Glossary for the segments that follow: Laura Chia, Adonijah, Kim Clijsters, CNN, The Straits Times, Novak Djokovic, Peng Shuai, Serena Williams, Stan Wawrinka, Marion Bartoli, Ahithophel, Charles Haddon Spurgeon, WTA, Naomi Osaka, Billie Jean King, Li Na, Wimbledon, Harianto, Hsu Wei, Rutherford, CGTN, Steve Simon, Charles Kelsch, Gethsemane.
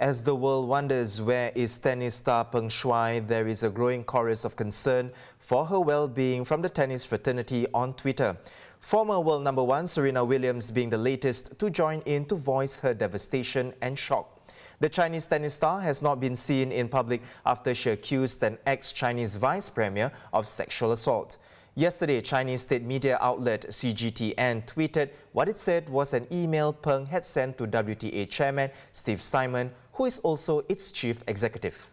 As the world wonders where is tennis star Peng Shuai, there is a growing chorus of concern for her well-being from the tennis fraternity on Twitter. Former world number one Serena Williams being the latest to join in to voice her devastation and shock. The Chinese tennis star has not been seen in public after she accused an ex-Chinese vice premier of sexual assault. Yesterday, Chinese state media outlet CGTN tweeted what it said was an email Peng had sent to WTA chairman Steve Simon, who is also its chief executive.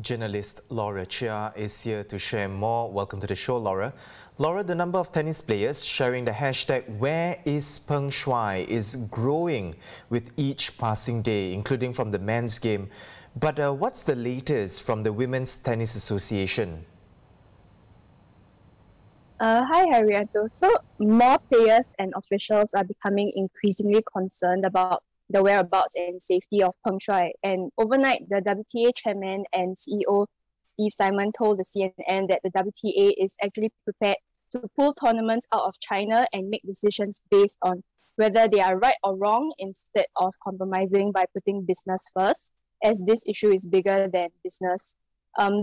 Journalist Laura Chia is here to share more. Welcome to the show, Laura. Laura, the number of tennis players sharing the hashtag #WhereIsPengShuai is growing with each passing day, including from the men's game. But what's the latest from the Women's Tennis Association? Hi, Harianto. So more players and officials are becoming increasingly concerned about the whereabouts and safety of Peng Shuai. And overnight, the WTA chairman and CEO Steve Simon told the CNN that the WTA is actually prepared to pull tournaments out of China and make decisions based on whether they are right or wrong instead of compromising by putting business first, as this issue is bigger than business.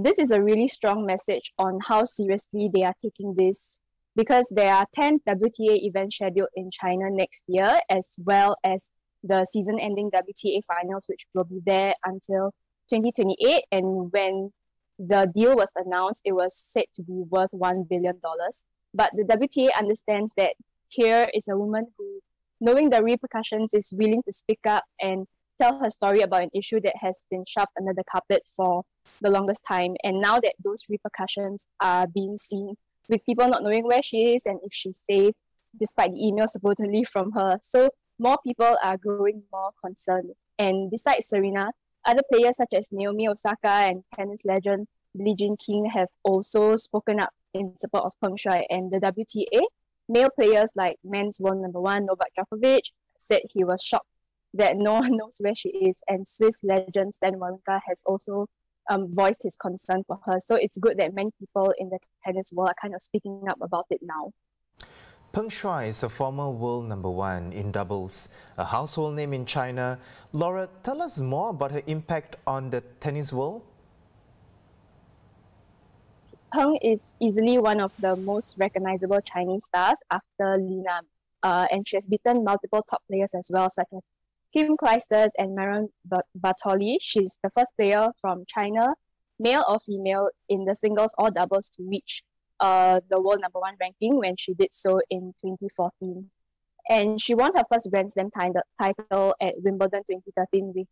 This is a really strong message on how seriously they are taking this, because there are 10 WTA events scheduled in China next year, as well as the season-ending WTA finals, which will be there until 2028. And when the deal was announced, it was said to be worth $1 billion. But the WTA understands that here is a woman who, knowing the repercussions, is willing to speak up and tell her story about an issue that has been shoved under the carpet for the longest time. And now that those repercussions are being seen, with people not knowing where she is and if she's safe, despite the email supposedly from her. So more people are growing more concerned. And besides Serena, other players such as Naomi Osaka and tennis legend Billie Jean King have also spoken up in support of Peng Shuai and the WTA. Male players like men's world number one Novak Djokovic said he was shocked that no one knows where she is, and Swiss legend Stan Wawrinka has also voiced his concern for her. So it's good that many people in the tennis world are kind of speaking up about it now. Peng Shuai is a former world number one in doubles, a household name in China. Laura, tell us more about her impact on the tennis world. Peng is easily one of the most recognizable Chinese stars after Li Na, and she has beaten multiple top players as well, such as Kim Clijsters and Marion Bartoli. She's the first player from China, male or female, in the singles or doubles to reach the world number one ranking when she did so in 2014. And she won her first Grand Slam title at Wimbledon 2013 with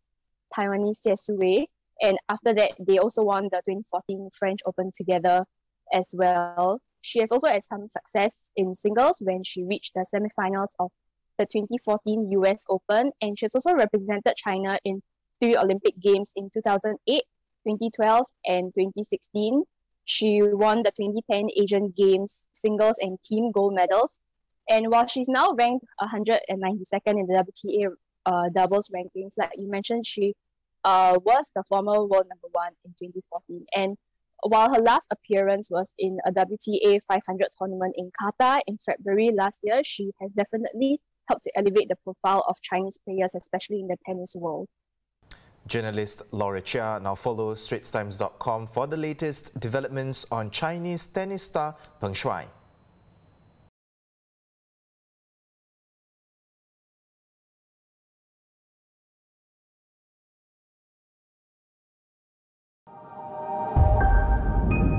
Taiwanese Hsu Wei. And after that, they also won the 2014 French Open together as well. She has also had some success in singles when she reached the semifinals of the 2014 US Open, and she's also represented China in 3 Olympic Games in 2008, 2012, and 2016. She won the 2010 Asian Games singles and team gold medals. And while she's now ranked 192nd in the WTA doubles rankings, like you mentioned, she was the former world number one in 2014. And while her last appearance was in a WTA 500 tournament in Qatar in February last year, she has definitely help to elevate the profile of Chinese players, especially in the tennis world. Journalist Laura Chia. Now follow straitstimes.com for the latest developments on Chinese tennis star Peng Shuai.